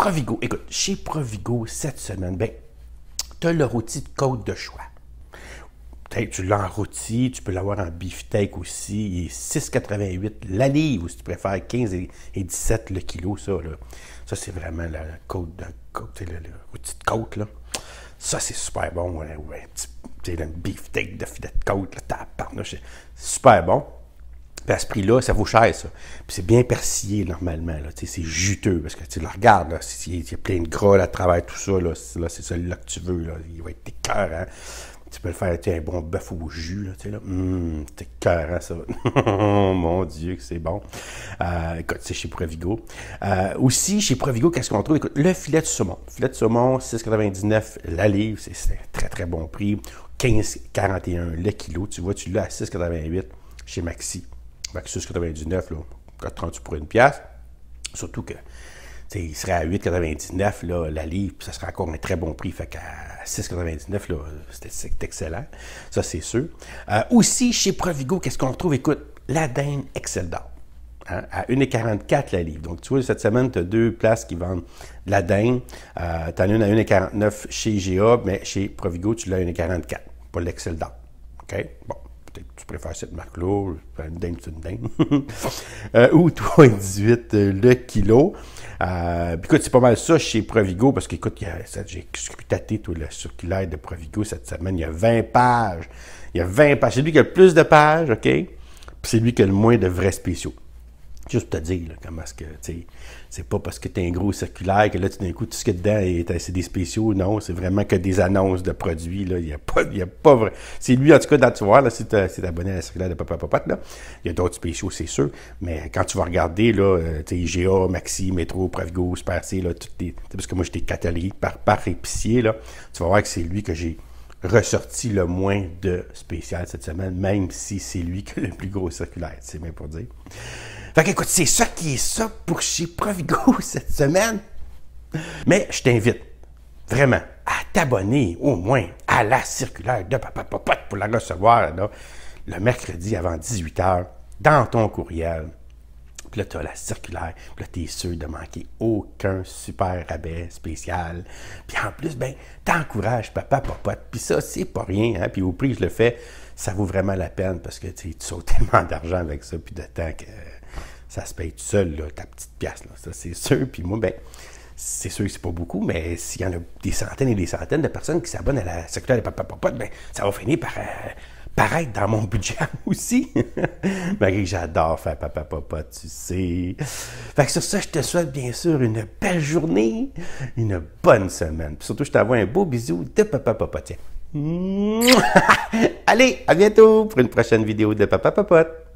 Provigo. Écoute, chez Provigo, cette semaine, ben, tu as le rôti de côte de choix. Tu l'as en rôti, tu peux l'avoir en beefsteak aussi. Il est 6,88 la livre, ou si tu préfères 15 et 17 le kilo, ça. Là. Ça, c'est vraiment la côte de côte, le rôti de côte, là. Ça, c'est super bon. Ouais, ouais. Tu sais, un beefsteak de filet de côte, là, tabarnouche, c'est super bon. Puis à ce prix-là, ça vaut cher, ça. Puis c'est bien persillé, normalement, là. Tu sais, c'est juteux, parce que tu le regardes, là. Il y a plein de gras, là, à travers tout ça, là. C'est celui-là que tu veux, là. Il va être écœurant. Tu peux le faire, tu sais, un bon bœuf au jus, là, tu sais, là. T'es écœurant, ça. Mon Dieu, que c'est bon. Écoute, c'est chez Provigo. Aussi, chez Provigo, qu'est-ce qu'on trouve? Écoute, le filet de saumon. Le filet de saumon, 6,99 la livre. C'est un très, très bon prix. 15,41 le kilo. Tu vois, tu l'as à 6,88 chez Maxi. Maxi 6,99, là, 4,38 pour une pièce. Surtout que, il serait à 8,99 là, la livre, puis ça serait encore un très bon prix. Fait qu'à 6,99 là, c'est excellent. Ça, c'est sûr. Aussi, chez Provigo, qu'est-ce qu'on retrouve? Écoute, la dinde Excel d'or, hein, à 1,44 la livre. Donc, tu vois, cette semaine, tu as deux places qui vendent de la dinde. Tu en as une à 1,49 chez IGA, mais chez Provigo, tu l'as à 1,44 pour l'Excel d'or. OK? Bon. Peut-être que tu préfères cette marque-là, une dinde, c'est une dinde. Ou 3,18 le kilo. Écoute, c'est pas mal ça chez Provigo, parce qu'écoute, j'ai scrutaté tout le circulaire de Provigo cette semaine. Il y a 20 pages. Il y a 20 pages. C'est lui qui a le plus de pages, OK? Puis c'est lui qui a le moins de vrais spéciaux. Juste pour te dire, là, comment est-ce que, tu sais, c'est pas parce que tu as un gros circulaire que là, tout d'un coup, tout ce qu'il y a dedans, c'est des spéciaux. Non, c'est vraiment que des annonces de produits, là. Il n'y a pas, vrai. C'est lui, en tout cas, dans, tu vois, là, si tu es abonné à la circulaire de Papa Popote, là, il y a d'autres spéciaux, c'est sûr. Mais quand tu vas regarder, là, tu sais, IGA, Maxi, Métro, Provigo, Super C, là, toutes les, parce que moi, j'étais catalogué par épicier, là, tu vas voir que c'est lui que j'ai ressorti le moins de spécial cette semaine, même si c'est lui qui a le plus gros circulaire, c'est bien pour dire. Fait qu'écoute, c'est ça qui est ça pour chez Provigo cette semaine. Mais je t'invite vraiment à t'abonner au moins à la circulaire de Papa Popote pour la recevoir là, le mercredi avant 18 h dans ton courriel. Puis là, tu as la circulaire. Puis là, tu es sûr de manquer aucun super rabais spécial. Puis en plus, ben, t'encourages Papa Popote. Puis ça, c'est pas rien, hein? Puis au prix que je le fais, ça vaut vraiment la peine parce que tu sautes tellement d'argent avec ça, puis de temps que ça se paye tout seul, là, ta petite pièce, là. Ça, c'est sûr. Puis moi, ben, c'est sûr que c'est pas beaucoup, mais s'il y en a des centaines et des centaines de personnes qui s'abonnent à la circulaire de Papa Popote, ben, ça va finir par paraître dans mon budget aussi. Marie, j'adore faire Papa Popote, tu sais. Fait que sur ça, je te souhaite bien sûr une belle journée, une bonne semaine. Puis surtout, je t'envoie un beau bisou de Papa Popote. Allez, à bientôt pour une prochaine vidéo de Papa Popote.